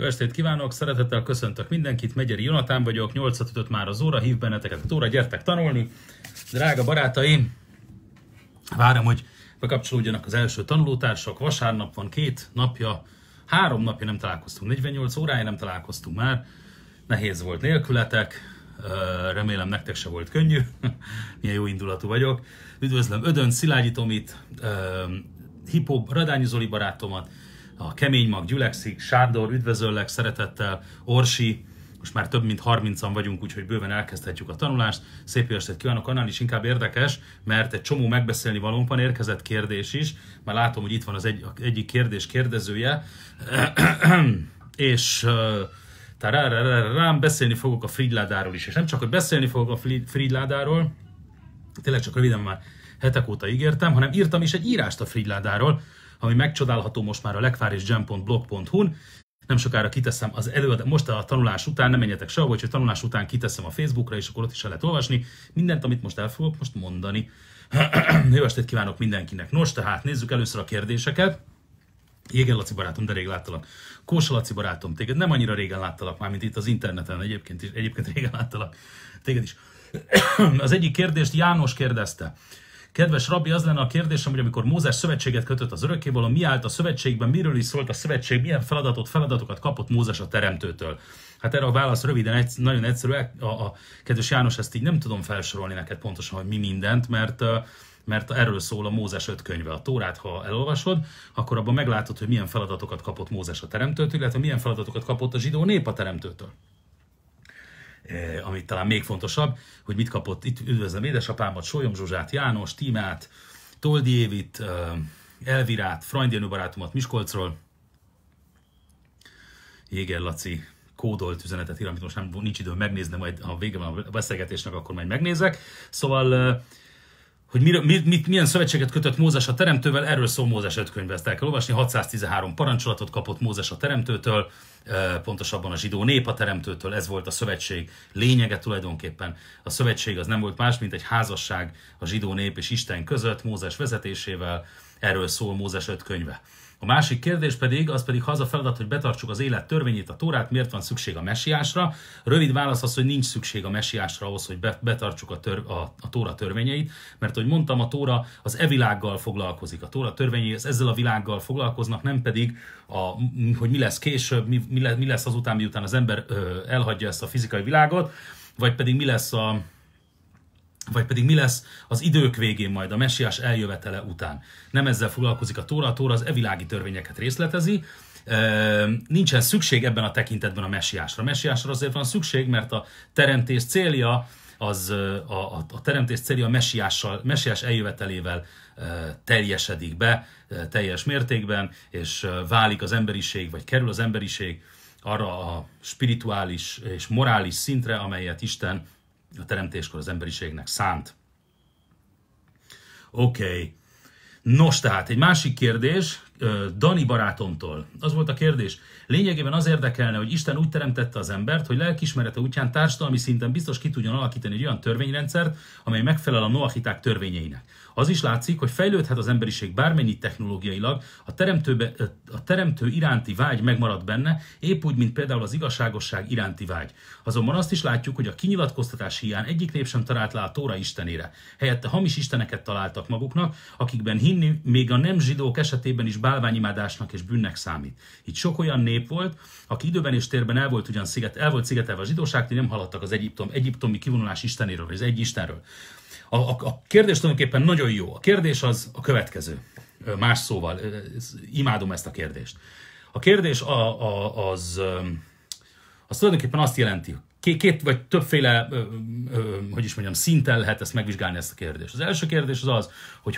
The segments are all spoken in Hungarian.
Jó estét kívánok, szeretettel köszöntök mindenkit, Megyeri Jonatán vagyok, 8-5 már az óra, hív benneteket a Tóra, gyertek tanulni. Drága barátaim, várom, hogy bekapcsolódjanak az első tanulótársak, vasárnap van 3 napja nem találkoztunk, 48 órája nem találkoztunk már, nehéz volt nélkületek, remélem nektek se volt könnyű, milyen jó indulatú vagyok. Üdvözlöm Ödön, Szilágyi Tomit, Hipó Radányi Zoli barátomat, a Kemény Mag gyülekszik, Sándor, üdvözöllek szeretettel, Orsi, most már több mint 30-an vagyunk, úgyhogy bőven elkezdhetjük a tanulást. Szép jó estét kívánok, annál is inkább érdekes, mert egy csomó megbeszélni valóban érkezett kérdés is, már látom, hogy itt van az egyik kérdés kérdezője, és beszélni fogok a Frigyládáról is, és nem csak, hogy beszélni fogok a Frigyládáról, tényleg csak röviden már hetek óta ígértem, hanem írtam is egy írást a Frigyládáról, ami megcsodálható most már a lekvárisjam.blog.hu-n. Nem sokára kiteszem az most a tanulás után, nem menjetek sehova, hogy a tanulás után kiteszem a Facebookra, és akkor ott is el lehet olvasni mindent, amit most el fogok most mondani. Jó estét kívánok mindenkinek! Nos, tehát nézzük először a kérdéseket. Jéger Laci barátom, de rég láttalak. Kósa Laci barátom, téged nem annyira régen láttalak már, mint itt az interneten, egyébként régen láttalak téged is. Az egyik kérdést János kérdezte. Kedves rabbi, az lenne a kérdésem, hogy amikor Mózes szövetséget kötött az örökkévaló, mi állt a szövetségben, miről is szólt a szövetség, milyen feladatokat kapott Mózes a Teremtőtől? Hát erre a válasz röviden, nagyon egyszerű. A kedves János, ezt így nem tudom felsorolni neked pontosan, hogy mi mindent, mert erről szól a Mózes 5 könyve. A Tórát, ha elolvasod, akkor abban meglátod, hogy milyen feladatokat kapott Mózes a Teremtőtől, illetve milyen feladatokat kapott a zsidó nép a Teremtőtől. Amit talán még fontosabb, hogy mit kapott, itt üdvözlöm édesapámat, Solyom Zsuzsát, János, Tímát, Toldi Évit, Elvirát, Freund Janu barátomat Miskolcról, Jéger Laci kódolt üzenetet ír, amit most nincs idő megnézni, majd ha vége van a beszélgetésnek, akkor majd megnézek. Szóval, hogy milyen szövetséget kötött Mózes a Teremtővel, erről szól Mózes 5 könyve, ezt el kell olvasni. 613 parancsolatot kapott Mózes a Teremtőtől, pontosabban a zsidó nép a Teremtőtől, ez volt a szövetség lényege tulajdonképpen. A szövetség az nem volt más, mint egy házasság a zsidó nép és Isten között, Mózes vezetésével, erről szól Mózes 5 könyve. A másik kérdés pedig, az a feladat, hogy betartsuk az élet törvényét, a Tórát, miért van szükség a messiásra. Rövid válasz az, hogy nincs szükség a messiásra ahhoz, hogy betartsuk a Tóra törvényeit, mert ahogy mondtam, a Tóra az e világgal foglalkozik, a Tóra törvényei ezzel a világgal foglalkoznak, nem pedig, hogy mi lesz később, mi lesz azután, miután az ember elhagyja ezt a fizikai világot, vagy pedig mi lesz az idők végén majd, a messiás eljövetele után. Nem ezzel foglalkozik a Tóra az evilági törvényeket részletezi. Nincsen szükség ebben a tekintetben a messiásra. A messiásra azért van szükség, mert a teremtés célja, a messiás eljövetelével teljesedik be teljes mértékben, és válik az emberiség, vagy kerül az emberiség arra a spirituális és morális szintre, amelyet Isten a teremtéskor az emberiségnek szánt. Oké. Nos, tehát egy másik kérdés Dani barátomtól. Az volt a kérdés. Lényegében az érdekelne, hogy Isten úgy teremtette az embert, hogy lelkiismerete útján társadalmi szinten biztos ki tudjon alakítani egy olyan törvényrendszert, amely megfelel a noahiták törvényeinek. Az is látszik, hogy fejlődhet az emberiség bármennyi technológiailag, a teremtő iránti vágy megmarad benne, épp úgy, mint például az igazságosság iránti vágy. Azonban azt is látjuk, hogy a kinyilatkoztatás hiány egyik nép sem talált rá a Tóra istenére. Helyette hamis isteneket találtak maguknak, akikben hinni még a nem zsidók esetében is bálványimádásnak és bűnnek számít. Itt sok olyan nép volt, aki időben és térben el volt szigetelve a zsidóságtól, nem haladtak az egyiptomi kivonulás istenéről, vagy az egy istenről. A kérdés tulajdonképpen nagyon jó. A kérdés az a következő. Más szóval, imádom ezt a kérdést. A kérdés az tulajdonképpen azt jelenti, két vagy többféle, hogy is mondjam, szinten lehet ezt megvizsgálni, ezt a kérdést. Az első kérdés az az,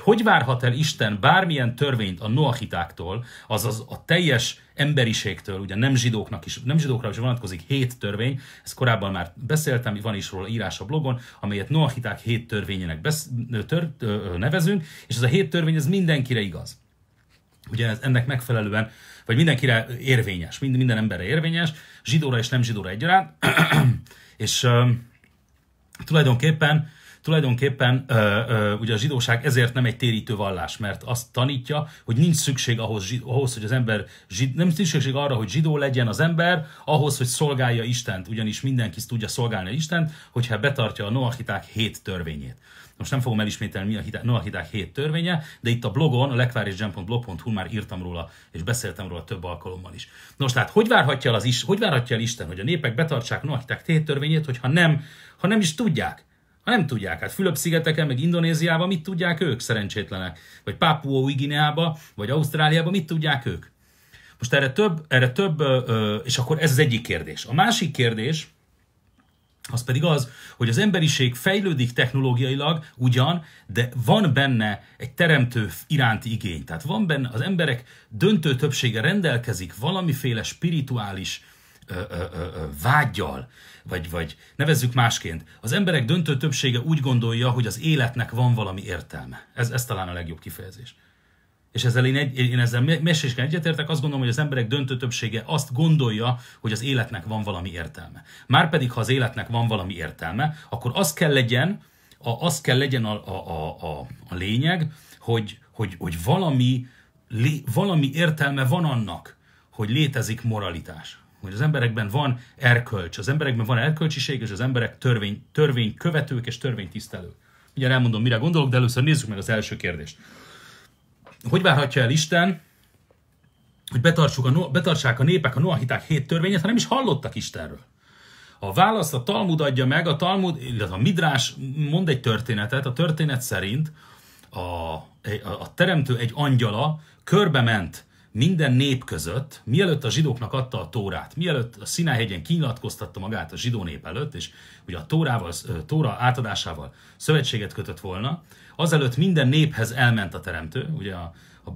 hogy várhat el Isten bármilyen törvényt a noahitáktól, azaz a teljes emberiségtől, ugye nem zsidókra is vonatkozik 7 törvény, ezt korábban már beszéltem, van is róla írás a blogon, amelyet noahiták 7 törvényének nevezünk, és ez a 7 törvény, ez mindenkire igaz. Ugye ennek megfelelően, vagy mindenkire érvényes, minden emberre érvényes, zsidóra és nem zsidóra egyaránt, és tulajdonképpen Tulajdonképpen ugye a zsidóság ezért nem egy térítő vallás, mert azt tanítja, hogy nincs szükség ahhoz, hogy az ember nem szükség arra, hogy zsidó legyen az ember, ahhoz, hogy szolgálja Istent, ugyanis mindenki tudja szolgálni Istent, hogyha betartja a noahiták 7 törvényét. Most nem fogom elismételni, mi a noahiták 7 törvénye, de itt a blogon, a lekvárisgen.blog.hu már írtam róla, és beszéltem róla több alkalommal is. Nos, tehát hogy várhatja el Isten, hogy a népek betartsák noahiták 7 törvényét, hogyha nem is tudják? Ha nem tudják, hát Fülöp-szigeteken, meg Indonéziában mit tudják ők, szerencsétlenek? Vagy Pápua Új-Guineában, vagy Ausztráliában mit tudják ők? Most erre több, és akkor ez az egyik kérdés. A másik kérdés, az pedig az, hogy az emberiség fejlődik technológiailag ugyan, de van benne egy teremtő iránti igény. Tehát van benne, az emberek döntő többsége rendelkezik valamiféle spirituális vággyal, vagy nevezzük másként. Az emberek döntő többsége úgy gondolja, hogy az életnek van valami értelme. Ez talán a legjobb kifejezés. És ezzel én ezzel meséskén egyetértek, azt gondolom, hogy az emberek döntő többsége azt gondolja, hogy az életnek van valami értelme. Márpedig, ha az életnek van valami értelme, akkor az kell legyen a lényeg, hogy valami értelme van annak, hogy létezik moralitás. Hogy az emberekben van erkölcs, az emberekben van erkölcsiség, és az emberek törvénykövetők és törvénytisztelők. Mindjárt elmondom, mire gondolok, de először nézzük meg az első kérdést. Hogy várhatja el Isten, hogy betartsák a népek a noahiták 7 törvényét, ha nem is hallottak Istenről? A választ a Talmud adja meg, illetve a Midrás mond egy történetet. A történet szerint a teremtő egy angyala körbe ment minden nép között, mielőtt a zsidóknak adta a Tórát, mielőtt a Szináj-hegyen kinyilatkoztatta magát a zsidó nép előtt, és ugye a Tóra átadásával szövetséget kötött volna, azelőtt minden néphez elment a teremtő. Ugye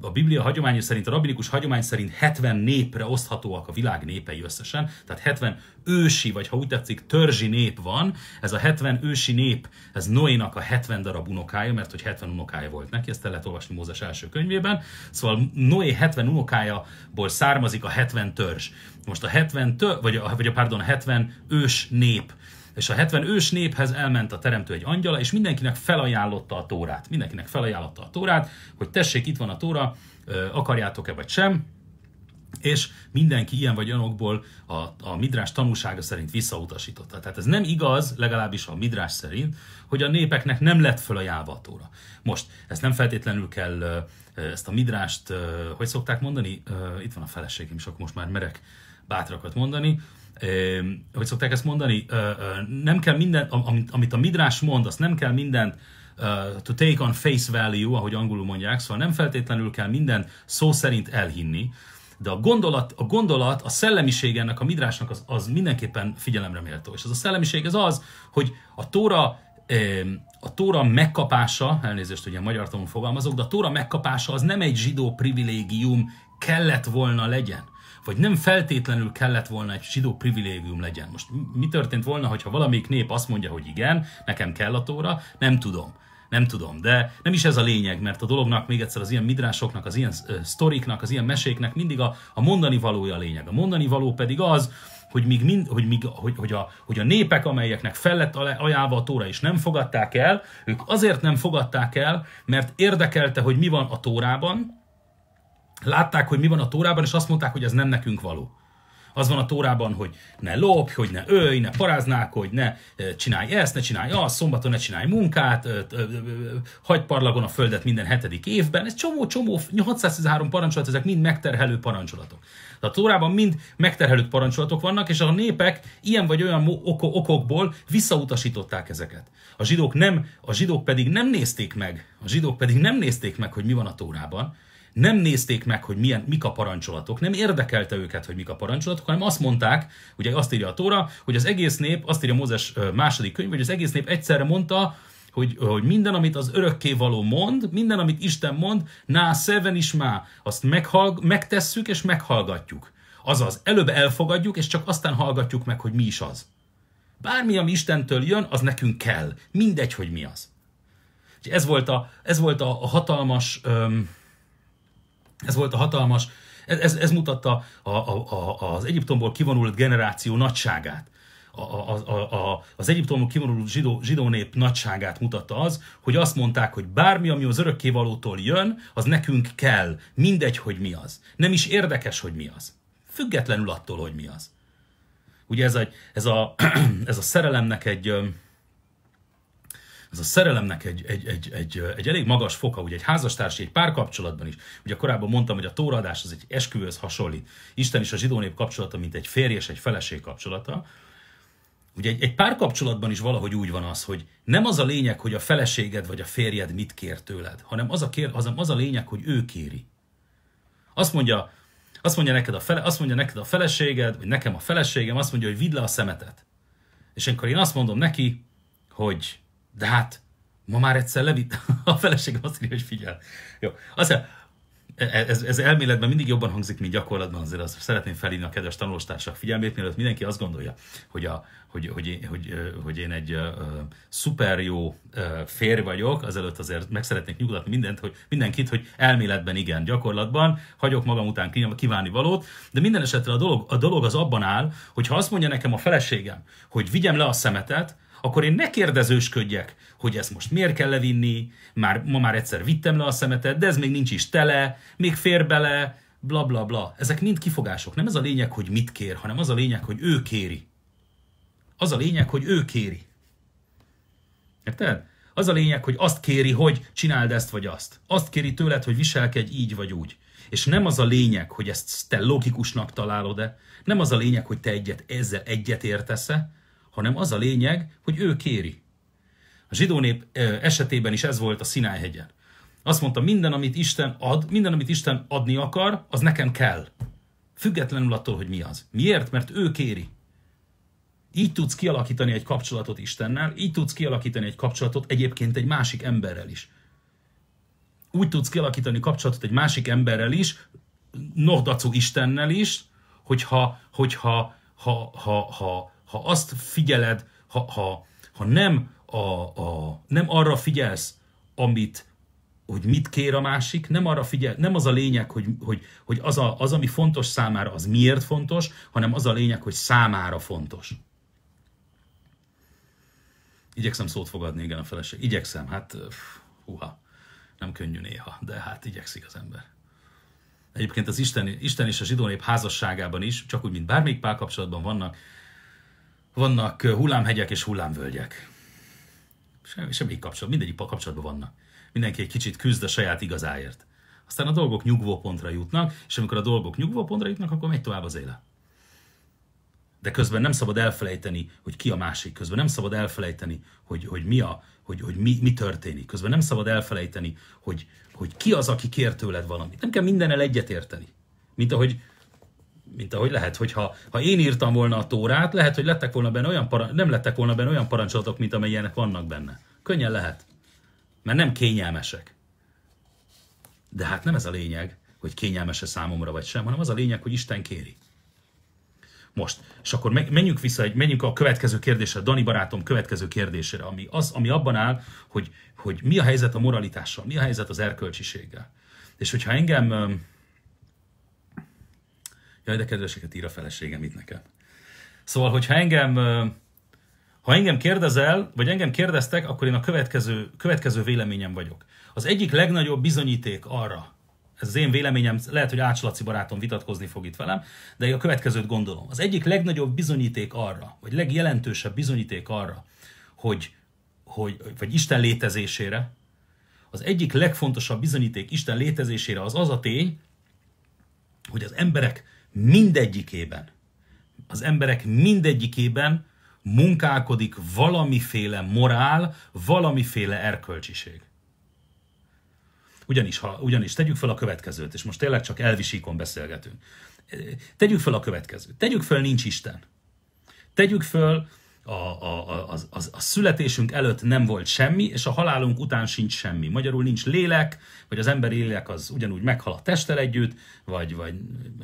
a Biblia hagyománya szerint, a rabbinikus hagyomány szerint 70 népre oszthatóak a világ népei összesen, tehát 70 ősi, vagy ha úgy tetszik, törzsi nép van. Ez a 70 ősi nép, ez Noénak a 70 darab unokája, mert hogy 70 unokája volt neki, ezt el lehet olvasni Mózes első könyvében. Szóval Noé 70 unokájából származik a 70 törzs. Most a 70 ős nép. És a 70 ős néphez elment a teremtő egy angyala, és mindenkinek felajánlotta a Tórát. Mindenkinek felajánlotta a Tórát, hogy tessék, itt van a Tóra, akarjátok-e vagy sem. És mindenki ilyen vagy olyanokból a Midrás tanúsága szerint visszautasította. Tehát ez nem igaz, legalábbis a Midrás szerint, hogy a népeknek nem lett felajánlva a Tóra. Most, ezt nem feltétlenül kell, ezt a Midrást, hogy szokták mondani? Itt van a feleségem, és akkor most már merek bátrakat mondani. Hogy szokták ezt mondani? Nem kell mindent, amit a Midrás mond, azt nem kell mindent to take on face value, ahogy angolul mondják, szóval nem feltétlenül kell mindent szó szerint elhinni, de a gondolat, a szellemiség ennek a Midrásnak az mindenképpen figyelemre méltó. És ez a szellemiség ez az, hogy a Tóra megkapása, elnézést, ugye magyar tanul fogalmazok, de a Tóra megkapása az nem egy zsidó privilégium kellett volna legyen. Vagy nem feltétlenül kellett volna egy zsidó privilégium legyen. Most mi történt volna, hogyha valamelyik nép azt mondja, hogy igen, nekem kell a Tóra? Nem tudom, de nem is ez a lényeg, mert a dolognak, még egyszer, az ilyen midrásoknak, az ilyen sztoriknak, az ilyen meséknek mindig a mondani valója a lényeg. A mondani való pedig az, hogy a népek, amelyeknek fel lett ajánlva a Tóra, és nem fogadták el, ők azért nem fogadták el, mert érdekelte, hogy mi van a Tórában, látták, hogy mi van a Tórában, és azt mondták, hogy ez nem nekünk való. Az van a Tórában, hogy ne lopj, hogy ne ölj, ne paráználkodj, hogy ne csinálj ezt, ne csinálj azt, szombaton ne csinálj munkát, hagyd parlagon a földet minden 7. évben. Ez csomó, 813 parancsolat, ezek mind megterhelő parancsolatok. De a Tórában mind megterhelő parancsolatok vannak, és a népek ilyen vagy olyan okokból visszautasították ezeket. A zsidók pedig nem nézték meg, hogy mi van a Tórában. Nem nézték meg, hogy mik a parancsolatok, nem érdekelte őket, hogy mik a parancsolatok, hanem azt mondták, ugye azt írja a Tóra, hogy az egész nép, azt írja Mózes második könyv, hogy az egész nép egyszerre mondta, hogy minden, amit az örökkévaló mond, minden, amit Isten mond, nászeven is már, azt megtesszük és meghallgatjuk. Azaz, előbb elfogadjuk, és csak aztán hallgatjuk meg, hogy mi is az. Bármi, ami Istentől jön, az nekünk kell. Mindegy, hogy mi az. Ez volt a hatalmas, ez mutatta az Egyiptomból kivonult generáció nagyságát. az Egyiptomból kimorult zsidó nép nagyságát mutatta az, hogy azt mondták, hogy bármi, ami az örökkévalótól jön, az nekünk kell. Mindegy, hogy mi az. Nem is érdekes, hogy mi az. Függetlenül attól, hogy mi az. Ugye ez a szerelemnek egy elég magas foka, ugye egy házastársi, egy párkapcsolatban is. Ugye korábban mondtam, hogy a tóraadás az egy esküvőhöz hasonlít. Isten és a zsidó nép kapcsolata, mint egy férj és egy feleség kapcsolata. Ugye egy párkapcsolatban is valahogy úgy van az, hogy nem az a lényeg, hogy a feleséged vagy a férjed mit kér tőled, hanem az a lényeg, hogy ő kéri. Azt mondja neked a feleséged, vagy nekem a feleségem, azt mondja, hogy vidd le a szemetet. És akkor én azt mondom neki, hogy de hát, ma már egyszer levitt. A feleségem azt írja, hogy figyel. Jó. Aztán, ez elméletben mindig jobban hangzik, mint gyakorlatban, azért azt szeretném felhívni a kedves tanulóstársak figyelmét, mielőtt mindenki azt gondolja, hogy én egy szuper jó férj vagyok, azelőtt azért meg szeretnék nyugodni mindenkit, hogy elméletben igen, gyakorlatban hagyok magam után kívánni valót, de minden esetre a dolog az abban áll, hogy ha azt mondja nekem a feleségem, hogy vigyem le a szemetet, akkor én ne kérdezősködjek, hogy ezt most miért kell levinni, ma már egyszer vittem le a szemetet, de ez még nincs is tele, még fér bele, bla bla bla. Ezek mind kifogások. Nem ez a lényeg, hogy mit kér, hanem az a lényeg, hogy ő kéri. Az a lényeg, hogy ő kéri. Érted? Az a lényeg, hogy azt kéri, hogy csináld ezt vagy azt. Azt kéri tőled, hogy viselkedj így vagy úgy. És nem az a lényeg, hogy ezt te logikusnak találod-e, nem az a lényeg, hogy te ezzel egyet értesz-e, hanem az a lényeg, hogy ő kéri. A zsidó nép esetében is ez volt a Szináj-hegyen. Azt mondta, minden, amit Isten adni akar, az nekem kell. Függetlenül attól, hogy mi az. Miért? Mert ő kéri. Így tudsz kialakítani egy kapcsolatot Istennel, így tudsz kialakítani egy kapcsolatot egyébként egy másik emberrel is. Úgy tudsz kialakítani kapcsolatot egy másik emberrel is, nohdacu Istennel is, hogyha azt figyeled, ha nem arra figyelsz, hogy mit kér a másik, nem az a lényeg, hogy az, ami fontos számára, az miért fontos, hanem az a lényeg, hogy számára fontos. Igyekszem szót fogadni, igen, a feleség. Igyekszem, hát húha, nem könnyű néha, de hát igyekszik az ember. Egyébként az Isten és a zsidó nép házasságában is, csak úgy, mint bármelyik párkapcsolatban vannak hullámhegyek és hullámvölgyek. Semmi kapcsolat, mindegyik kapcsolatban vannak. Mindenki egy kicsit küzd a saját igazáért. Aztán a dolgok nyugvópontra jutnak, és amikor a dolgok nyugvópontra jutnak, akkor megy tovább az élet. De közben nem szabad elfelejteni, hogy ki a másik. Közben nem szabad elfelejteni, hogy mi történik. Közben nem szabad elfelejteni, hogy ki az, aki kér tőled valamit. Nem kell mindennel egyetérteni. Mint ahogy lehet, hogy ha én írtam volna a Tórát, lehet, hogy nem lettek volna benne olyan parancsolatok, mint amelyenek vannak benne. Könnyen lehet, mert nem kényelmesek. De hát nem ez a lényeg, hogy kényelmes-e számomra vagy sem, hanem az a lényeg, hogy Isten kéri. Most, és akkor menjünk a következő kérdésre, Dani barátom következő kérdésére, ami abban áll, hogy mi a helyzet a moralitással, mi a helyzet az erkölcsiséggel. És hogyha engem... Jaj, de kedveseket ír a feleségem itt nekem. Szóval, hogyha engem kérdezel, vagy engem kérdeztek, akkor én a következő véleményem vagyok. Az egyik legnagyobb bizonyíték arra, ez az én véleményem, lehet, hogy Ácslaci barátom vitatkozni fog itt velem, de én a következőt gondolom. Az egyik legnagyobb bizonyíték arra, vagy legjelentősebb bizonyíték arra, vagy Isten létezésére, az egyik legfontosabb bizonyíték Isten létezésére az a tény, hogy az emberek mindegyikében munkálkodik valamiféle morál, valamiféle erkölcsiség. Ugyanis tegyük fel a következőt, és most tényleg csak elvisíkon beszélgetünk. Tegyük fel a következőt. Tegyük fel, nincs Isten. Tegyük fel, a születésünk előtt nem volt semmi, és a halálunk után sincs semmi. Magyarul nincs lélek, vagy az emberi lélek az ugyanúgy meghal a testtel együtt, vagy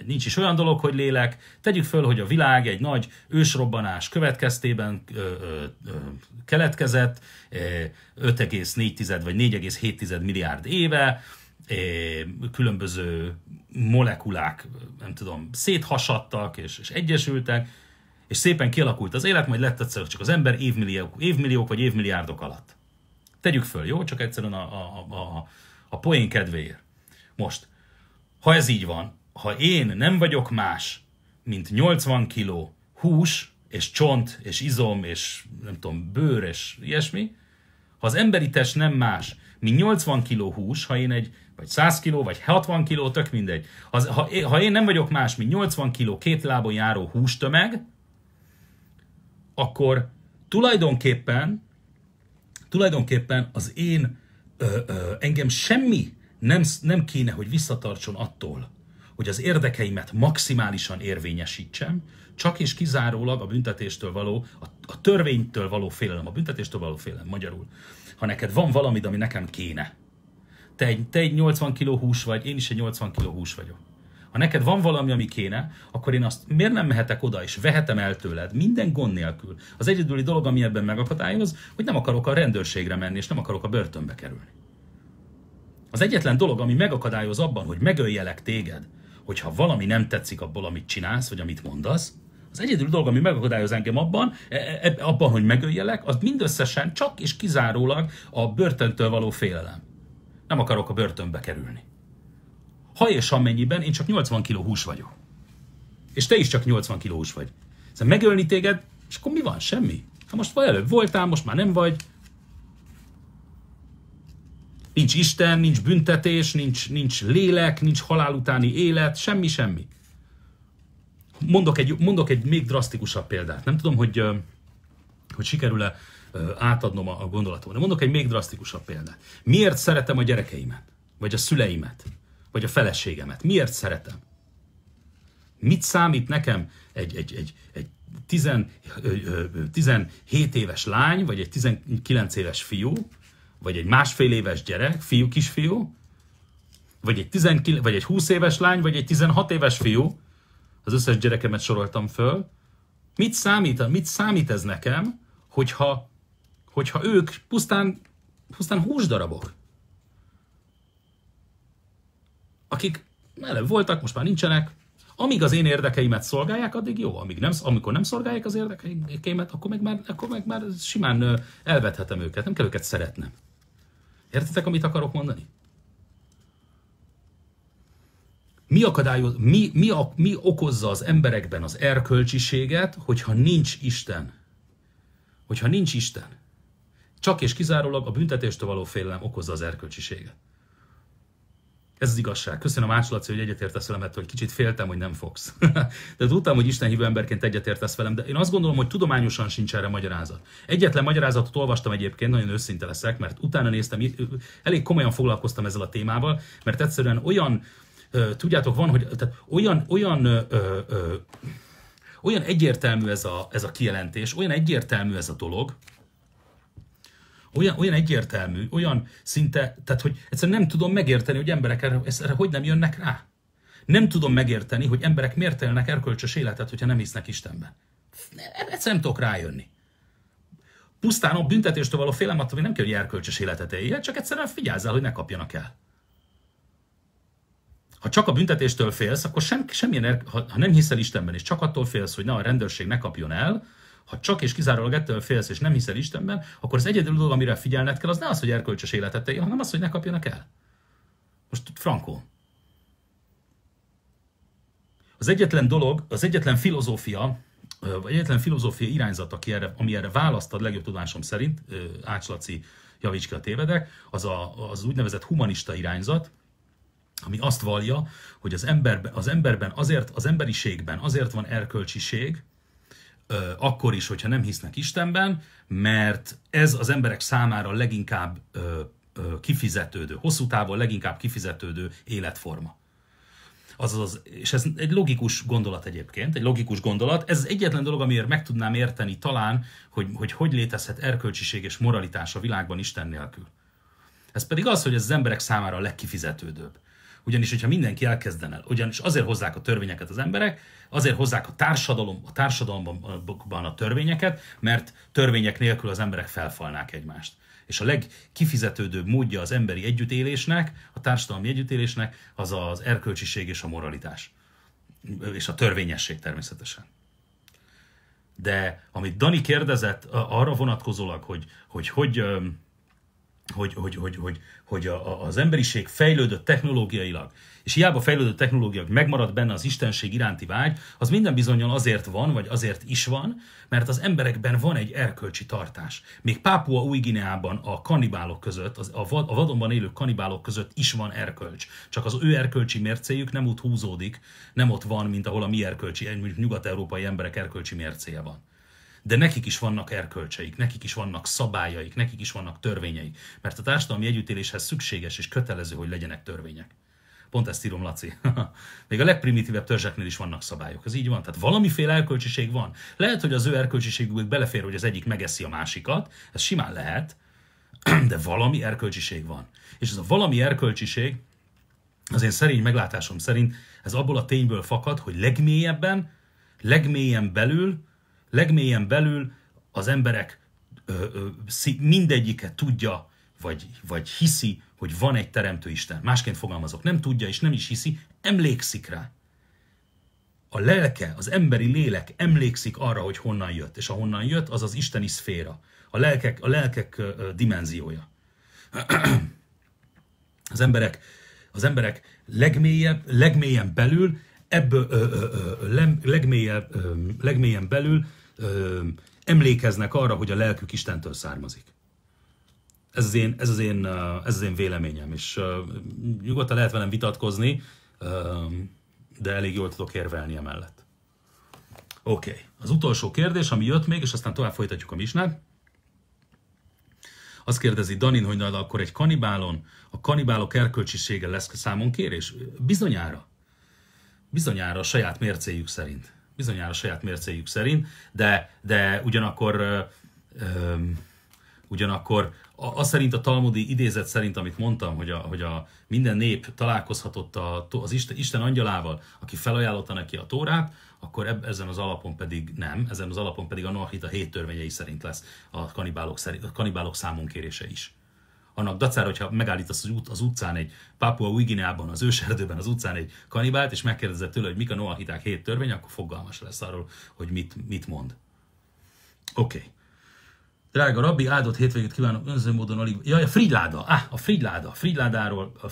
nincs is olyan dolog, hogy lélek. Tegyük föl, hogy a világ egy nagy ősrobbanás következtében keletkezett 5,4 vagy 4,7 milliárd éve, különböző molekulák, nem tudom, széthasadtak és egyesültek, és szépen kialakult az élet, majd lett egyszer csak az ember évmilliók vagy évmilliárdok alatt. Tegyük föl, jó? Csak egyszerűen a poén kedvéért. Most, ha ez így van, ha én nem vagyok más, mint 80 kiló hús, és csont, és izom, és nem tudom, bőr, és ilyesmi, ha az emberi test nem más, mint 80 kiló hús, ha én egy, vagy 100 kiló, vagy 60 kiló, tök mindegy. Ha én nem vagyok más, mint 80 kiló két lábon járó hústömeg, akkor tulajdonképpen az én engem semmi nem kéne, hogy visszatartson attól, hogy az érdekeimet maximálisan érvényesítsem, csak és kizárólag a büntetéstől való, a törvénytől való félelem, a büntetéstől való félelem, magyarul. Ha neked van valamid, ami nekem kéne, te egy 80 kiló hús vagy, én is egy 80 kiló hús vagyok. Ha neked van valami, ami kéne, akkor én azt miért nem mehetek oda, és vehetem el tőled minden gond nélkül. Az egyedüli dolog, ami ebben megakadályoz, hogy nem akarok a rendőrségre menni, és nem akarok a börtönbe kerülni. Az egyetlen dolog, ami megakadályoz abban, hogy megöljelek téged, hogyha valami nem tetszik abból, amit csinálsz, vagy amit mondasz, az egyedül dolog, ami megakadályoz engem abban, hogy megöljelek, az mindösszesen csak és kizárólag a börtöntől való félelem. Nem akarok a börtönbe kerülni. Ha és amennyiben én csak 80 kiló hús vagyok. És te is csak 80 kiló hús vagy. Szóval megölni téged, és akkor mi van? Semmi. Hát most vagy előbb voltál, most már nem vagy. Nincs Isten, nincs büntetés, nincs lélek, nincs halál utáni élet, semmi. Mondok egy még drasztikusabb példát. Nem tudom, hogy sikerül-e átadnom a gondolatot. Mondok egy még drasztikusabb példát. Miért szeretem a gyerekeimet? Vagy a szüleimet? Vagy a feleségemet? Miért szeretem? Mit számít nekem egy 17 éves lány, vagy egy 19 éves fiú, vagy egy másfél éves gyerek, kisfiú, vagy egy 20 éves lány, vagy egy 16 éves fiú, az összes gyerekemet soroltam föl, mit számít ez nekem, hogyha ők pusztán húsdarabok, akik előbb voltak, most már nincsenek, amíg az én érdekeimet szolgálják, addig jó, amikor nem szolgálják az érdekeimet, akkor meg már simán elvethetem őket, nem kell őket szeretnem. Értitek, amit akarok mondani? Mi okozza az emberekben az erkölcsiséget, hogyha nincs Isten? Csak és kizárólag a büntetéstől való félelem okozza az erkölcsiséget. Ez az igazság. Köszönöm, Ácslaci, hogy egyetértesz velem ettől, hogy kicsit féltem, hogy nem fogsz. De tudtam, hogy Isten hívő emberként egyetértesz velem, de én azt gondolom, hogy tudományosan sincs erre magyarázat. Egyetlen magyarázatot olvastam egyébként, nagyon őszinte leszek, mert utána néztem, elég komolyan foglalkoztam ezzel a témával, mert egyszerűen olyan, tudjátok, van, hogy tehát olyan egyértelmű ez a kijelentés, olyan egyértelmű ez a dolog, olyan egyértelmű, olyan szinte, tehát hogy egyszerűen nem tudom megérteni, hogy emberek erre hogy nem jönnek rá. Nem tudom megérteni, hogy emberek miért élnek erkölcsös életet, hogyha nem hisznek Istenben. Egyszerűen nem tudok rájönni. Pusztán a büntetéstől való félelem attól, hogy nem kell, hogy erkölcsös életet éljél, csak egyszerűen figyelzel, hogy ne kapjanak el. Ha csak a büntetéstől félsz, akkor ha nem hiszel Istenben, és csak attól félsz, hogy a rendőrség ne kapjon el, ha csak és kizárólag ettől félsz, és nem hiszel Istenben, akkor az egyedül dolog, amire figyelned kell, az nem az, hogy erkölcsös életet éljél, hanem az, hogy ne kapjanak el. Most frankó. Az egyetlen filozófia irányzat, ami erre választ ad legjobb tudásom szerint, Ácslaci, javíts ki, ha tévedek, az úgynevezett humanista irányzat, ami azt vallja, hogy az emberiségben azért van erkölcsiség, akkor is, hogyha nem hisznek Istenben, mert ez az emberek számára leginkább kifizetődő, hosszú távon leginkább kifizetődő életforma. Azaz, és ez egy logikus gondolat egyébként, ez az egyetlen dolog, amiért meg tudnám érteni talán, hogy létezhet erkölcsiség és moralitás a világban Isten nélkül. Ez pedig az, hogy ez az emberek számára a legkifizetődőbb. Ugyanis, hogyha mindenki elkezdene el, ugyanis azért hozzák a törvényeket az emberek, azért hozzák a társadalomban a törvényeket, mert törvények nélkül az emberek felfalnák egymást. És a legkifizetődőbb módja az emberi együttélésnek, a társadalmi együttélésnek az az erkölcsiség és a moralitás. És a törvényesség természetesen. De amit Dani kérdezett arra vonatkozólag, hogy az emberiség fejlődött technológiailag, és hiába fejlődött technológiailag megmaradt benne az istenség iránti vágy, az minden bizonnyal azért van, vagy azért is van, mert az emberekben van egy erkölcsi tartás. Még Pápua Új-Guineában a kanibálok között, a vadonban élő kanibálok között is van erkölcs. Csak az ő erkölcsi mércéjük nem ott húzódik, nem ott van, mint ahol a mi erkölcsi, mondjuk nyugat-európai emberek erkölcsi mércéje van. De nekik is vannak erkölcseik, nekik is vannak szabályaik, nekik is vannak törvényeik. Mert a társadalmi együttéléshez szükséges és kötelező, hogy legyenek törvények. Pont ezt írom, Laci. Még a legprimitívebb törzseknél is vannak szabályok. Ez így van. Tehát valamiféle erkölcsiség van. Lehet, hogy az ő erkölcsiségükből belefér, hogy az egyik megeszi a másikat. Ez simán lehet. De valami erkölcsiség van. És ez a valami erkölcsiség, az én szerény meglátásom szerint, ez abból a tényből fakad, hogy legmélyen belül az emberek mindegyike tudja, vagy hiszi, hogy van egy teremtő Isten. Másként fogalmazok, nem tudja és nem is hiszi, emlékszik rá. A lelke, az emberi lélek emlékszik arra, hogy honnan jött, és ahonnan jött, az az isteni szféra, a lelkek dimenziója. Az emberek legmélyen belül ebből legmélyen belül emlékeznek arra, hogy a lelkük Istentől származik. Ez az én véleményem, és nyugodtan lehet velem vitatkozni, de elég jól tudok érvelni emellett. Oké. Az utolsó kérdés, ami jött még, és aztán tovább folytatjuk a misnát. Azt kérdezi Danin, hogy na, akkor egy kanibálon a kanibálok erkölcsisége lesz számonkérés? Bizonyára a saját mércéjük szerint. De ugyanakkor az szerint a talmudi idézet szerint, amit mondtam, hogy minden nép találkozhatott az Isten angyalával, aki felajánlotta neki a Tórát, akkor ezen az alapon pedig nem, ezen az alapon pedig a Noahita hét törvényei szerint lesz a kanibálok számonkérése is. Annak dacára, hogyha megállítasz az utcán egy Pápua Új-Guineában, az őserdőben az utcán egy kanibált, és megkérdezed tőle, hogy mik a noahiták hét törvény, akkor fogalmas lesz arról, hogy mit mond. Oké. Drága rabbi, áldott hétvégét kívánok, önző módon alig... Jaj, a Frigyláda! A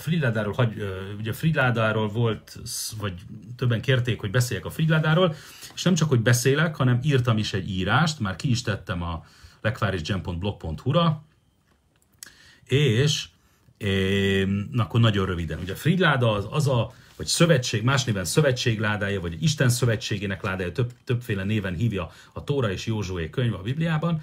Frigyládáról volt, vagy többen kérték, hogy beszéljek a Frigyládáról, és nem csak, hogy beszélek, hanem írtam is egy írást, már ki is tettem a lekvárisgen.blog.hu-ra, és akkor nagyon röviden. Ugye a Frigyláda vagy szövetség, más néven szövetség ládája, vagy Isten szövetségének ládája, többféle néven hívja a Tóra és Józsué könyv a Bibliában.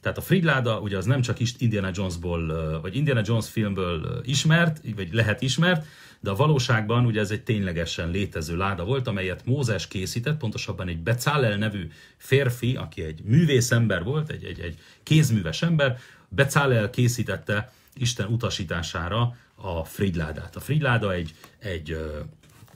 Tehát a Frigyláda, ugye az nem csak Indiana Jonesból, vagy Indiana Jones filmből ismert, vagy lehet ismert, de a valóságban ugye ez egy ténylegesen létező láda volt, amelyet Mózes készített, pontosabban egy Becálel nevű férfi, aki egy művész ember volt, egy kézműves ember, Becálel készítette Isten utasítására a frigyládát. A frigyláda egy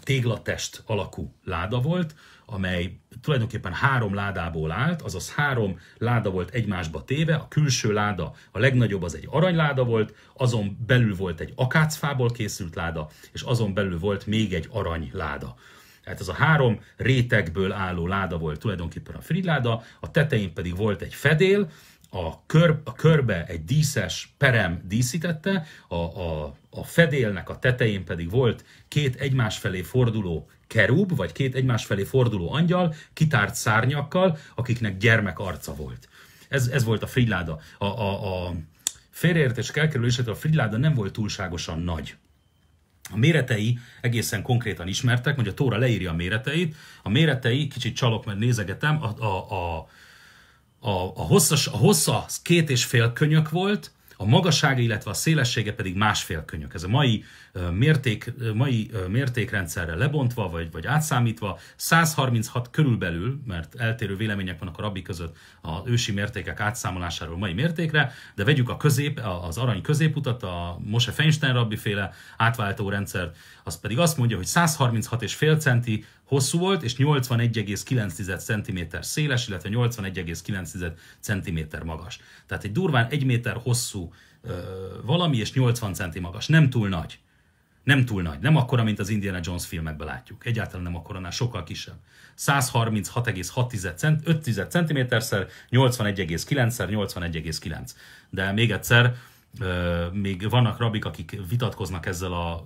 téglatest alakú láda volt, amely tulajdonképpen három ládából állt, azaz három láda volt egymásba téve, a külső láda, a legnagyobb az egy aranyláda volt, azon belül volt egy akácfából készült láda, és azon belül volt még egy aranyláda. Tehát ez a három rétegből álló láda volt tulajdonképpen a frigyláda, a tetején pedig volt egy fedél, a körbe egy díszes perem díszítette, a fedélnek a tetején pedig volt két egymás felé forduló kerub, vagy két egymás felé forduló angyal, kitárt szárnyakkal, akiknek gyermek arca volt. Ez volt a frigyláda. A félreértések elkerülésétől a frigyláda nem volt túlságosan nagy. A méretei egészen konkrétan ismertek, hogy a Tóra leírja a méreteit. A méretei, kicsit csalok, mert nézegetem, a hossza 2,5 könyök volt, a magassága, illetve a szélessége pedig 1,5 könyök. Ez a mai mértékrendszerre lebontva, vagy átszámítva 136 körülbelül, mert eltérő vélemények vannak a rabbi között az ősi mértékek átszámolásáról mai mértékre, de vegyük az arany középutat, a Moshe Feinstein rabbiféle átváltó rendszert, az pedig azt mondja, hogy 136,5 centi hosszú volt, és 81,9 cm széles, illetve 81,9 cm magas. Tehát egy durván 1 méter hosszú valami, és 80 cm magas. Nem túl nagy. Nem túl nagy, nem akkora, mint az Indiana Jones filmekben látjuk. Egyáltalán nem akkoranál, sokkal kisebb. 136,6 cm-szer, 81,9-szer, 81,9. De még egyszer, még vannak rabik, akik vitatkoznak ezzel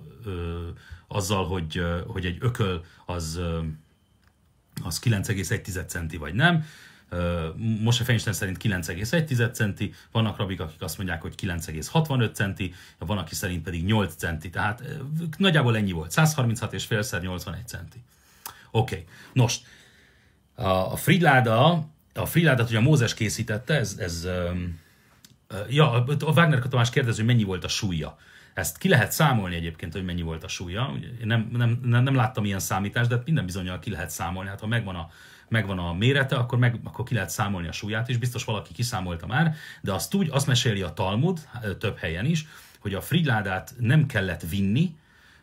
azzal, hogy egy ököl az 9,1 centi vagy nem. Most a Feinstein szerint 9,1 centi, vannak rabik, akik azt mondják, hogy 9,65 centi, van, aki szerint pedig 8 centi, tehát nagyjából ennyi volt, 136,5-szer 81 centi. Oké, okay. Nos, a Frigyládát ugye Mózes készítette, a Wagner Tomás kérdező, hogy mennyi volt a súlya. Ezt ki lehet számolni egyébként, hogy mennyi volt a súlya. Nem láttam ilyen számítást, de minden bizonnyal ki lehet számolni. Hát ha megvan a mérete, akkor ki lehet számolni a súlyát is. Biztos valaki kiszámolta már, de azt meséli a Talmud több helyen is, hogy a frigyládát nem kellett vinni.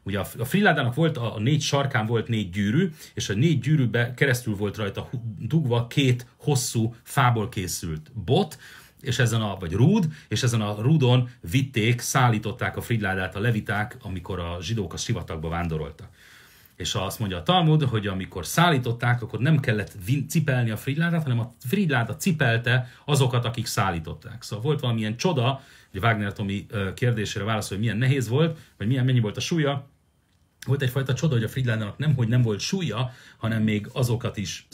Ugye a frigyládának volt a négy sarkán volt négy gyűrű, és a négy gyűrűbe keresztül volt rajta dugva két hosszú fából készült bot, és ezen a rúdon szállították a frigyládát a leviták, amikor a zsidók a sivatagba vándoroltak. És azt mondja a Talmud, hogy amikor szállították, akkor nem kellett cipelni a frigyládát, hanem a frigyláda cipelte azokat, akik szállították. Szóval volt valamilyen csoda, hogy Wagner Tomi kérdésére válaszol, hogy milyen nehéz volt, vagy mennyi volt a súlya. Volt egyfajta csoda, hogy a frigyládának nem volt súlya, hanem még azokat is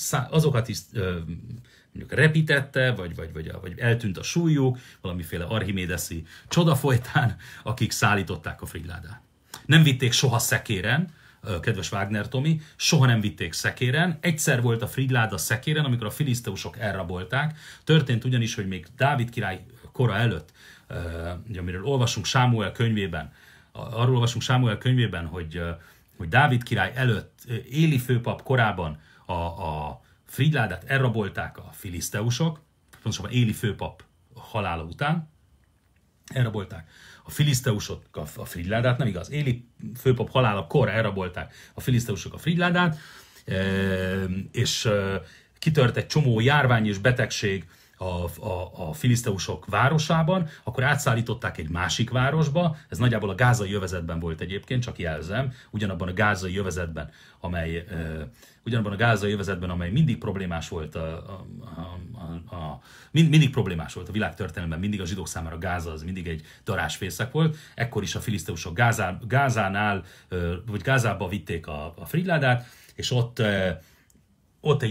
mondjuk repítette, vagy eltűnt a súlyuk, valamiféle archimédeszi csoda folytán, akik szállították a frigyládát. Nem vitték soha szekéren, kedves Wagner Tomi, soha nem vitték szekéren. Egyszer volt a frigyláda szekéren, amikor a filiszteusok elrabolták. Történt ugyanis, hogy még Dávid király kora előtt, amiről olvasunk Sámuel könyvében, hogy Dávid király előtt, Éli főpap korában a frigyládát elrabolták a filiszteusok, pontosabban Éli főpap halála után elrabolták a filiszteusok a frigyládát, nem igaz, Éli főpap halálakor elrabolták a filiszteusok a frigyládát, és kitört egy csomó járvány és betegség a filiszteusok városában, akkor átszállították egy másik városba, ez nagyjából a gázai övezetben volt egyébként, csak jelzem, ugyanabban a gázai övezetben, amely mindig problémás volt, mindig problémás volt a világtörténelemben, mindig a zsidók számára Gáza az mindig egy darásfészek volt, ekkor is a filiszteusok Gázába vitték a frigyládát, és ott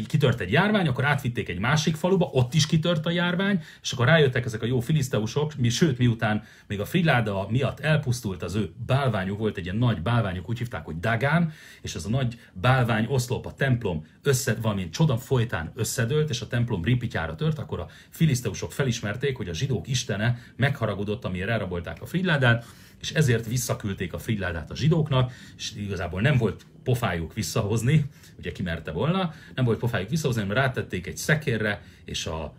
kitört egy járvány, akkor átvitték egy másik faluba, ott is kitört a járvány, és akkor rájöttek ezek a jó filiszteusok, sőt, miután még a frigyláda miatt elpusztult az ő bálványuk, volt egy ilyen nagy bálványuk, úgy hívták, hogy Dagán, és ez a nagy bálvány oszlop a templom valamilyen csoda folytán összedőlt, és a templom ripityára tört, akkor a filiszteusok felismerték, hogy a zsidók istene megharagudott, amire elrabolták a frigyládát, és ezért visszaküldték a frigyládát a zsidóknak, és igazából nem volt pofájuk visszahozni, ugye kimerte volna, nem volt pofájuk visszahozni, hanem rátették egy szekérre, és a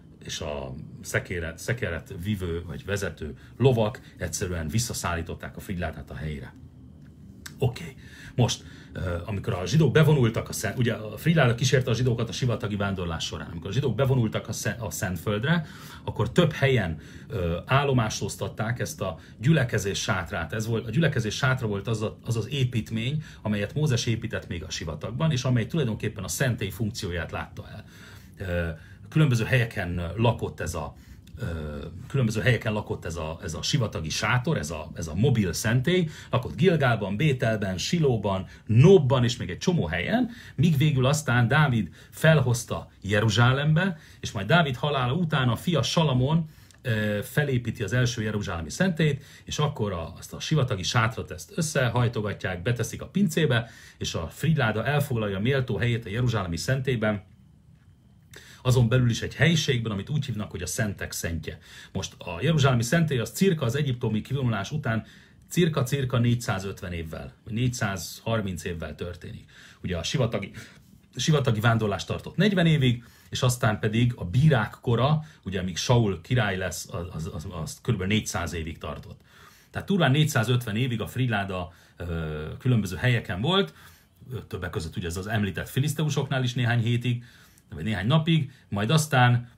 szekeret vívő vagy vezető lovak egyszerűen visszaszállították a frigyládát a helyére. Oké. Most, amikor a zsidók bevonultak, ugye a frigyláda kísérte a zsidókat a sivatagi vándorlás során, amikor a zsidók bevonultak a Szentföldre, akkor több helyen állomásoztatták ezt a gyülekezés sátrát. A gyülekezés sátra volt az építmény, amelyet Mózes épített még a sivatagban, és amely tulajdonképpen a szentély funkcióját látta el. Különböző helyeken lakott ez a sivatagi sátor, ez a mobil szentély, lakott Gilgálban, Bételben, Silóban, Nobban és még egy csomó helyen, míg végül aztán Dávid felhozta Jeruzsálembe, és majd Dávid halála után a fia Salamon felépíti az első jeruzsálemi szentélyt, és akkor azt a sivatagi sátrat ezt összehajtogatják, beteszik a pincébe, és a frigyláda elfoglalja méltó helyét a jeruzsálemi szentélyben, azon belül is egy helyiségben, amit úgy hívnak, hogy a Szentek Szentje. Most a jeruzsálemi szentély az cirka az egyiptomi kivonulás után cirka 450 évvel, vagy 430 évvel történik. Ugye a sivatagi vándorlás tartott 40 évig, és aztán pedig a bírák kora, ugye amíg Saul király lesz, az kb. 400 évig tartott. Tehát durván 450 évig a frigyláda különböző helyeken volt, többek között ugye ez az említett filiszteusoknál is néhány hétig, vagy néhány napig, majd aztán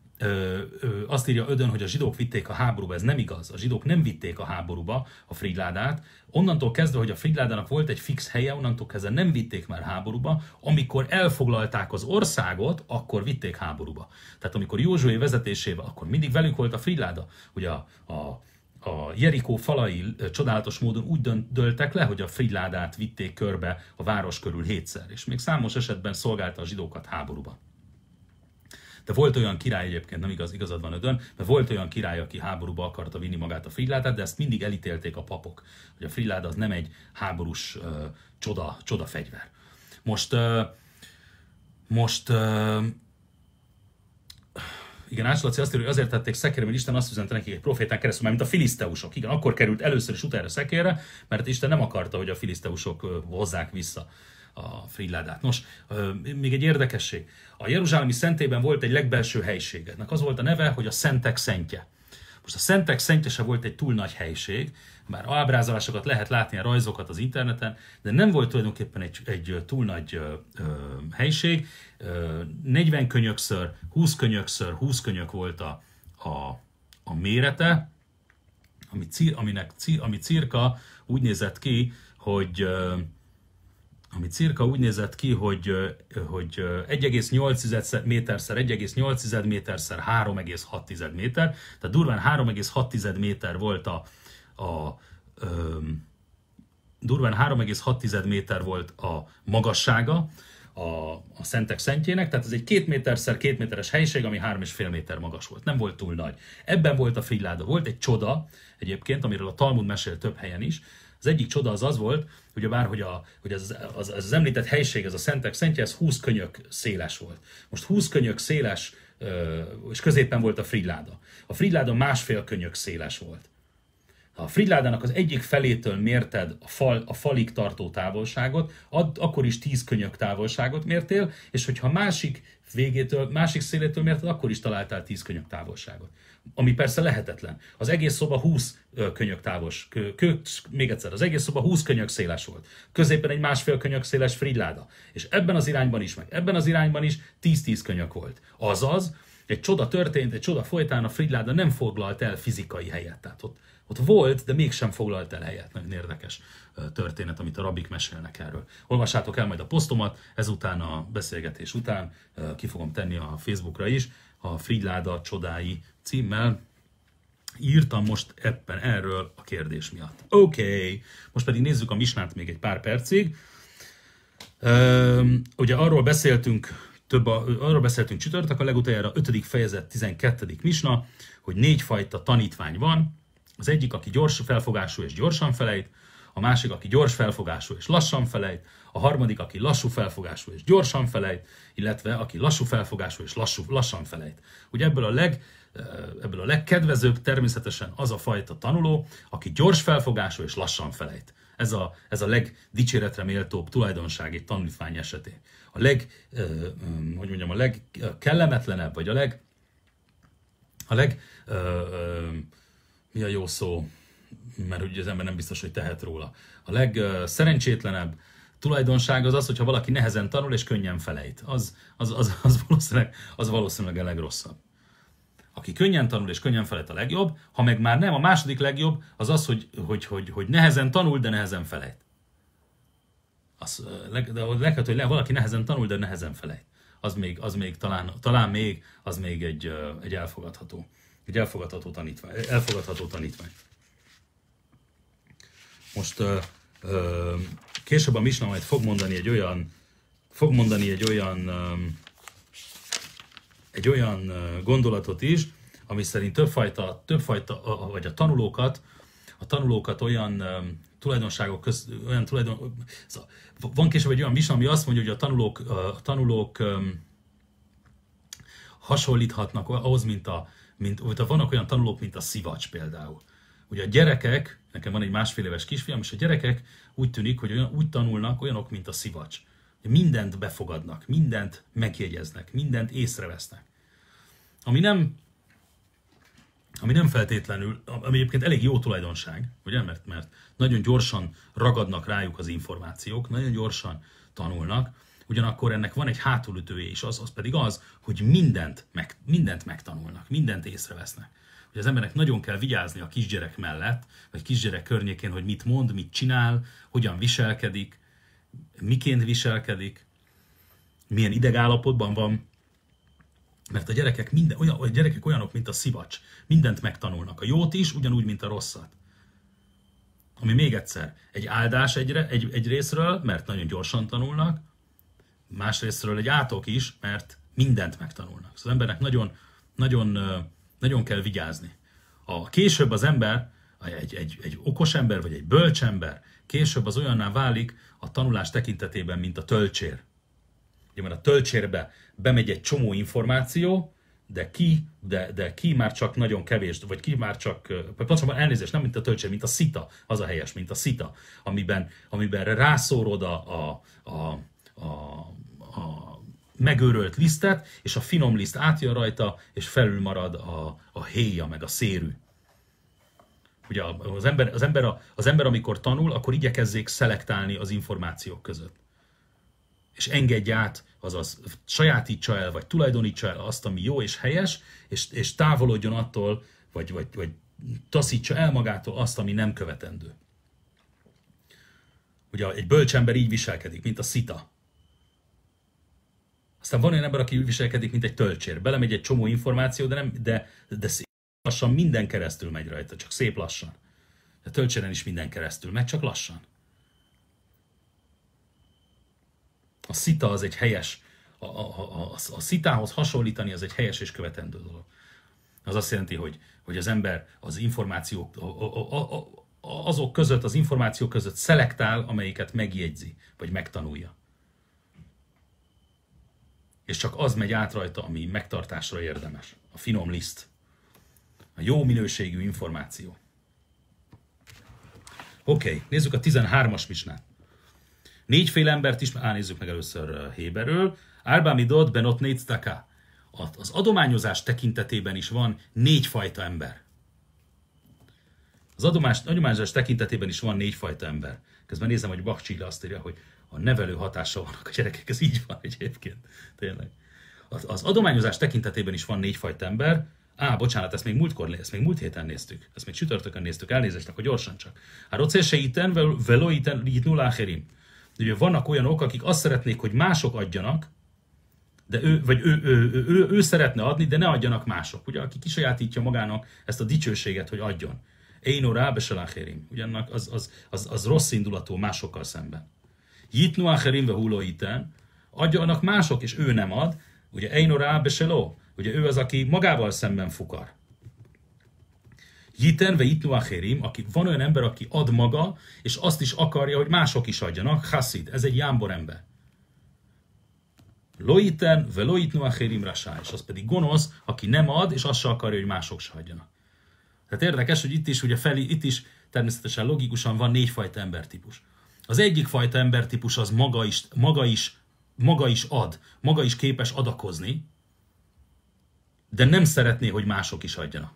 azt írja Ödön, hogy a zsidók vitték a háborúba, ez nem igaz. A zsidók nem vitték a háborúba a Frigyládát. Onnantól kezdve, hogy a Frygyládának volt egy fix helye, onnantól kezdve nem vitték már háborúba. Amikor elfoglalták az országot, akkor vitték háborúba. Tehát amikor Józsué vezetésével, akkor mindig velünk volt a Frigyláda. Ugye a Jerikó falai csodálatos módon úgy döltek le, hogy a Frigyládát vitték körbe a város körül 7-szer, és még számos esetben szolgálta a zsidókat háborúba. De volt olyan király egyébként, nem igaz, igazad van Ödön, de volt olyan király, aki háborúba akarta vinni magát a Frigyládát, de ezt mindig elítélték a papok, hogy a Frigyláda az nem egy háborús csoda fegyver. Most igen, Ácslaci azt írja, hogy azért tették szekérre, mert Isten azt üzente nekik egy profétán keresztül, mert mint a filiszteusok. Igen, akkor került először is utára szekérre, mert Isten nem akarta, hogy a filiszteusok hozzák vissza a Frigyládát. Nos, még egy érdekesség. A jeruzsálemi szentélyben volt egy legbelső helység. Ennek az volt a neve, hogy a Szentek Szentje. Most a Szentek Szentje se volt egy túl nagy helység, bár ábrázolásokat lehet látni, a rajzokat az interneten, de nem volt tulajdonképpen egy túl nagy helység. 40 könyökször, 20 könyökször, 20 könyök volt a mérete, ami cirka úgy nézett ki, hogy... Ami cirka úgy nézett ki, hogy 1,8 méterszer, 1,8 méterszer, 3,6 méter, tehát durván 3,6 méter volt durván 3,6 méter volt a magassága a Szentek Szentjének, tehát ez egy 2 méterszer 2 méteres helyiség, ami 3,5 méter magas volt. Nem volt túl nagy. Ebben volt a Frigyláda. Volt egy csoda egyébként, amiről a Talmud mesél több helyen is. Az egyik csoda az volt, hogy az említett helység, ez a Szentek Szentje, ez 20 könyök széles volt. Most 20 könyök széles, és középen volt a Frigyláda. A Frigyláda másfél könyök széles volt. Ha a Frigyládának az egyik felétől mérted a falig tartó távolságot, akkor is 10 könyök távolságot mértél, és hogyha másik szélétől mérted, akkor is találtál 10 könyök távolságot. Ami persze lehetetlen. Az egész szoba 20 könyök távos, még egyszer, az egész szoba 20 könyök széles volt. Középen egy 1,5 könyök széles Frigyláda. És ebben az irányban is, meg ebben az irányban is 10-10 könyök volt. Azaz, egy csoda történt, egy csoda folytán a Frigyláda nem foglalt el fizikai helyet. Tehát ott volt, de mégsem foglalt el helyet. Nagyon érdekes történet, amit a rabbik mesélnek erről. Olvassátok el majd a posztomat, ezután a beszélgetés után ki fogom tenni a Facebookra is, a Frigyláda csodái címmel. Írtam most ebben erről a kérdés miatt. Oké. Most pedig nézzük a misnát még egy pár percig. Ugye arról beszéltünk csütörtök, a legutoljára 5. fejezet 12. misna, hogy 4 fajta tanítvány van. Az egyik, aki gyors felfogású és gyorsan felejt, a másik, aki gyors felfogású és lassan felejt, a harmadik, aki lassú felfogású és gyorsan felejt, illetve aki lassú felfogású és lassan felejt. Ugye ebből a legkedvezőbb természetesen az a fajta tanuló, aki gyors felfogású és lassan felejt. Ez a legdicséretre méltóbb tulajdonság egy tanítvány esetén. A a legkellemetlenebb, vagy mi a jó szó, mert ugye az ember nem biztos, hogy tehet róla. A legszerencsétlenebb tulajdonság az, hogyha valaki nehezen tanul és könnyen felejt. Az valószínűleg a legrosszabb. Aki könnyen tanul és könnyen felejt a legjobb, ha meg már nem, a második legjobb az az, hogy nehezen tanul, de nehezen felejt. De valaki nehezen tanul, de nehezen felejt. Az még egy elfogadható. Egy elfogadható tanítvány. Most később a misna majd fog mondani egy olyan gondolatot is, ami szerint többfajta, vagy a tanulókat olyan tulajdonságok közt, van később egy olyan misna, ami azt mondja, hogy a tanulók hasonlíthatnak ahhoz, mint vannak olyan tanulók, mint a szivacs például. Ugye a gyerekek, nekem van egy 1,5 éves kisfiam, és a gyerekek úgy tűnik, hogy úgy tanulnak, olyanok, mint a szivacs. Mindent befogadnak, mindent megjegyeznek, mindent észrevesznek. Ami nem feltétlenül, ami egyébként elég jó tulajdonság, ugye? Mert nagyon gyorsan ragadnak rájuk az információk, nagyon gyorsan tanulnak, Ugyanakkor ennek van egy hátulütője is, az pedig az, hogy mindent megtanulnak, mindent észrevesznek. Hogy az embernek nagyon kell vigyázni a kisgyerek mellett, vagy kisgyerek környékén, hogy mit mond, mit csinál, hogyan viselkedik, miként viselkedik, milyen idegállapotban van. Mert a gyerekek, gyerekek olyanok, mint a szivacs. Mindent megtanulnak. A jót is, ugyanúgy, mint a rosszat. Ami még egyszer, egy áldás egy részről, mert nagyon gyorsan tanulnak, másrésztről egy átok is, mert mindent megtanulnak. Szóval az embernek nagyon kell vigyázni. Később az ember, egy okos ember, vagy egy bölcs ember, később az olyanná válik a tanulás tekintetében, mint a tölcsér. Ugye, mert a tölcsérbe bemegy egy csomó információ, de ki már csak nagyon kevés, vagy ki már csak, pontosabban elnézést, nem mint a tölcsér, mint a szita, az a helyes, mint a szita, amiben rászórod a megőrölt lisztet, és a finom liszt átjön rajta, és felül marad a héja, meg a szérű. Ugye az ember, amikor tanul, akkor igyekezzék szelektálni az információk között. És engedj át, azaz sajátítsa el, vagy tulajdonítsa el azt, ami jó és helyes, és távolodjon attól, vagy taszítsa el magától azt, ami nem követendő. Ugye egy bölcs ember így viselkedik, mint a szita. Aztán van olyan ember, aki úgy viselkedik, mint egy tölcsér. Belemegy egy csomó információ, de szép lassan minden keresztül megy rajta, csak szép lassan. A tölcséren is minden keresztül megy, csak lassan. A szita az egy helyes, a szitához hasonlítani az egy helyes és követendő dolog. Az azt jelenti, hogy az ember az információk, azok között, az információk között szelektál, amelyiket megjegyzi, vagy megtanulja. És csak az megy át rajta, ami megtartásra érdemes. A finom liszt. A jó minőségű információ. Oké, nézzük a 13-as misnát. Négyféle embert is, nézzük meg először héberül. Arba midot benot négy tzedaka. Az adományozás tekintetében is van négyfajta ember. Az adományozás tekintetében is van négyfajta ember. Közben nézem, hogy Bach Csilla azt írja, hogy a nevelő hatása vannak a gyerekek, ez így van egyébként, tényleg. Az adományozás tekintetében is van négyfajta ember. Bocsánat, ezt még múlt héten néztük. Ezt még csütörtökön néztük, elnézést, akkor gyorsan csak. Rocese iten, velo iten, ligitnul ácherim. Ugye vannak olyanok, akik azt szeretnék, hogy mások adjanak, de ő szeretne adni, de ne adjanak mások. Ugye, aki kisajátítja magának ezt a dicsőséget, hogy adjon. Éino rábesel ácherim. Ugye annak az rossz indulatú másokkal szemben. Jitnu ácherimbe hulló iten, adjanak mások, és ő nem ad. Ugye Éino rábeseló. Ugye ő az, aki magával szemben fukar. Jitenve jitnu ácherim, aki van olyan ember, aki ad maga, és azt is akarja, hogy mások is adjanak. Hasid, ez egy jámbor ember. Loiten ve loitnu ácherim rasá, és az pedig gonosz, aki nem ad, és azt se akarja, hogy mások se adjanak. Tehát érdekes, hogy itt is, ugye itt is természetesen logikusan van négyfajta embertípus. Az egyik fajta embertípus az maga is ad, maga is képes adakozni, de nem szeretné, hogy mások is adjanak.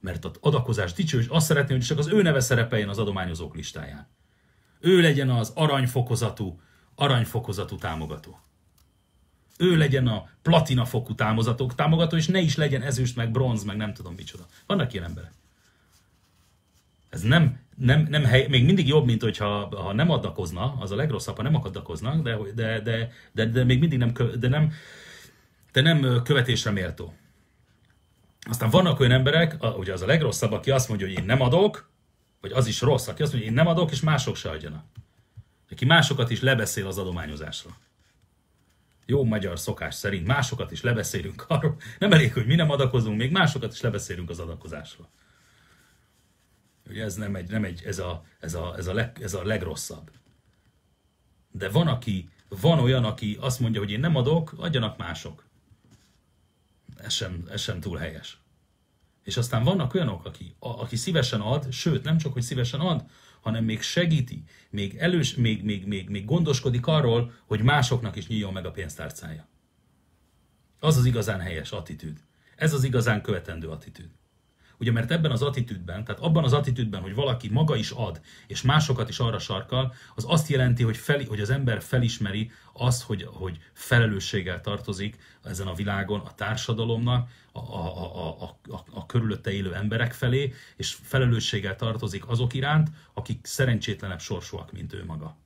Mert az adakozás dicsős, azt szeretné, hogy csak az ő neve szerepeljen az adományozók listáján. Ő legyen az aranyfokozatú támogató. Ő legyen a platinafokú támogató, és ne is legyen ezüst, meg bronz, meg nem tudom micsoda. Vannak ilyen emberek. Ez nem még mindig jobb, mint hogyha nem adakozna, az a legrosszabb, ha nem adakoznak, de még mindig nem követésre méltó. Aztán vannak olyan emberek, ugye az a legrosszabb, aki azt mondja, hogy én nem adok, vagy az is rossz, aki azt mondja, hogy én nem adok, és mások se adjanak. Aki másokat is lebeszél az adományozásra. Jó magyar szokás szerint másokat is lebeszélünk arról. Nem elég, hogy mi nem adakozunk, még másokat is lebeszélünk az adakozásról. Ugye ez ez a legrosszabb. De van olyan, aki azt mondja, hogy én nem adok, adjanak mások. Ez sem túl helyes. És aztán vannak olyanok, aki szívesen ad, sőt, nem csak, hogy szívesen ad, hanem még segíti, még gondoskodik arról, hogy másoknak is nyíljon meg a pénztárcája. Az az igazán helyes attitűd. Ez az igazán követendő attitűd. Ugye, mert ebben az attitűdben, tehát abban az attitűdben, hogy valaki maga is ad, és másokat is arra sarkal, az azt jelenti, hogy az ember felismeri azt, hogy felelősséggel tartozik ezen a világon a társadalomnak, a körülötte élő emberek felé, és felelősséggel tartozik azok iránt, akik szerencsétlenebb sorsúak, mint ő maga.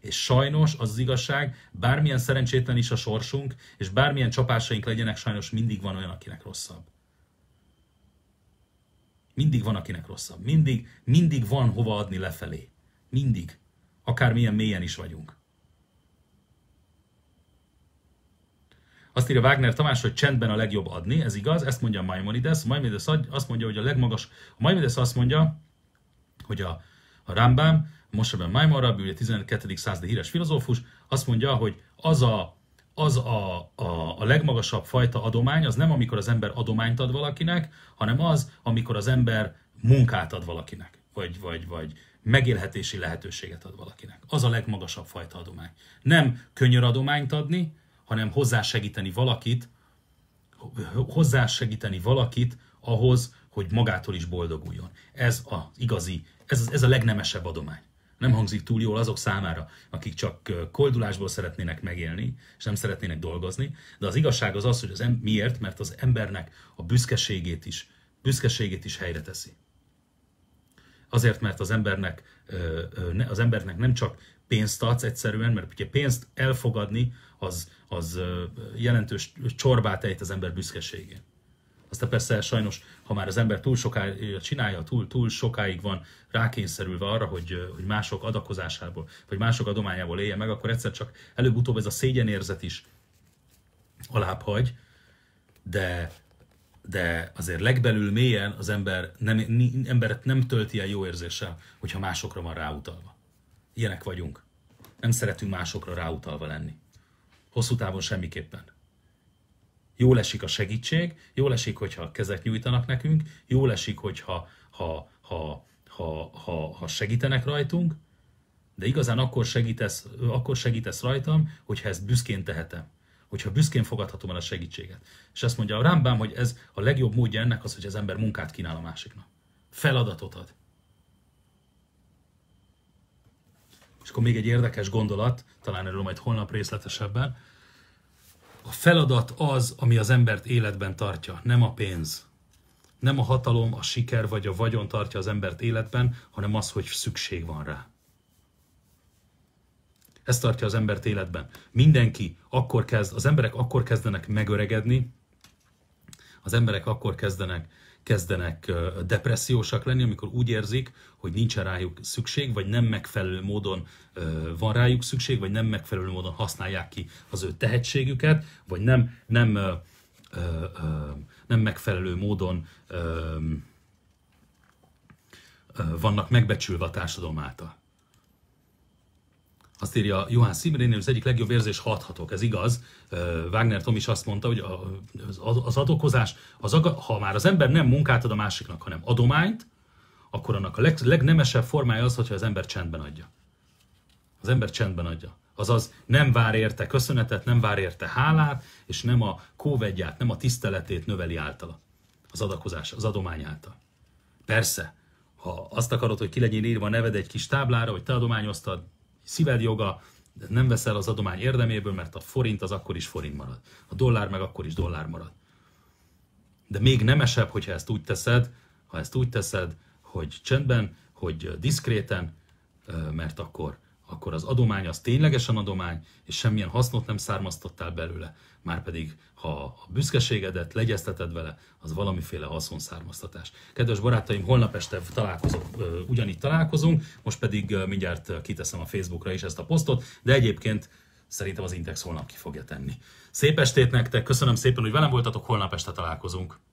És sajnos az az igazság, bármilyen szerencsétlen is a sorsunk, és bármilyen csapásaink legyenek, sajnos mindig van olyan, akinek rosszabb. Mindig van, akinek rosszabb. Mindig van hova adni lefelé. Mindig. Akármilyen mélyen is vagyunk. Azt írja Wagner Tamás, hogy csendben a legjobb adni, ez igaz, ezt mondja Maimonidesz. Maimonidesz azt mondja, hogy Maimonidesz azt mondja, hogy a Rambam, Moseben Maimon rabbi, ugye 12. századi híres filozófus, azt mondja, hogy az a legmagasabb fajta adomány az nem, amikor az ember adományt ad valakinek, hanem az, amikor az ember munkát ad valakinek, vagy megélhetési lehetőséget ad valakinek. Az a legmagasabb fajta adomány. Nem könnyű adományt adni, hanem hozzásegíteni valakit ahhoz, hogy magától is boldoguljon. Ez az igazi, ez a legnemesebb adomány. Nem hangzik túl jól azok számára, akik csak koldulásból szeretnének megélni, és nem szeretnének dolgozni, de az igazság az az, hogy miért? Mert az embernek a büszkeségét is helyre teszi. Azért, mert az embernek nem csak pénzt adsz egyszerűen, mert ugye pénzt elfogadni, az jelentős csorbát ejt az ember büszkeségén. Aztán persze sajnos, ha már az ember túl sokáig csinálja, túl sokáig van rákényszerülve arra, hogy mások adakozásából, vagy mások adományából élje meg, akkor egyszer csak előbb-utóbb ez a szégyenérzet is alább hagy, de azért legbelül mélyen az ember nem tölti el jó érzéssel, hogyha másokra van ráutalva. Ilyenek vagyunk. Nem szeretünk másokra ráutalva lenni. Hosszú távon semmiképpen. Jól esik a segítség, jól esik, hogyha kezet nyújtanak nekünk, jól esik, hogyha ha segítenek rajtunk, de igazán akkor segítesz rajtam, hogyha ezt büszkén tehetem, hogyha büszkén fogadhatom el a segítséget. És azt mondja a Rambam, hogy ez a legjobb módja ennek az, hogy az ember munkát kínál a másiknak. Feladatot ad. És akkor még egy érdekes gondolat, talán erről majd holnap részletesebben. A feladat az, ami az embert életben tartja, nem a pénz. Nem a hatalom, a siker vagy a vagyon tartja az embert életben, hanem az, hogy szükség van rá. Ez tartja az embert életben. Az emberek akkor kezdenek megöregedni, az emberek akkor kezdenek depressziósak lenni, amikor úgy érzik, hogy nincs rájuk szükség, vagy nem megfelelő módon van rájuk szükség, vagy nem megfelelő módon használják ki az ő tehetségüket, vagy nem megfelelő módon vannak megbecsülve a társadalom által. Azt írja Johann Szimrén, hogy az egyik legjobb érzés, ha adhatok. Ez igaz. Wagner Tomi is azt mondta, hogy az adokozás, ha már az ember nem munkát ad a másiknak, hanem adományt, akkor annak a legnemesebb formája az, hogyha az ember csendben adja. Az ember csendben adja. Azaz nem vár érte köszönetet, nem vár érte hálát, és nem a kóvedját, nem a tiszteletét növeli általa. Az adakozás, az adomány által. Persze, ha azt akarod, hogy ki legyen írva a neved egy kis táblára, hogy te adományoztad, szíved joga, nem veszel az adomány érdeméből, mert a forint az akkor is forint marad. A dollár meg akkor is dollár marad. De még nemesebb, hogyha ezt úgy teszed, hogy csendben, hogy diszkréten, mert akkor az adomány az ténylegesen adomány, és semmilyen hasznot nem származtattál belőle. Márpedig, ha a büszkeségedet legyezteted vele, az valamiféle haszonszármaztatás. Kedves barátaim, holnap este ugyanígy találkozunk, most pedig mindjárt kiteszem a Facebookra is ezt a posztot, de egyébként szerintem az Intex holnap ki fogja tenni. Szép estét nektek, köszönöm szépen, hogy velem voltatok, holnap este találkozunk.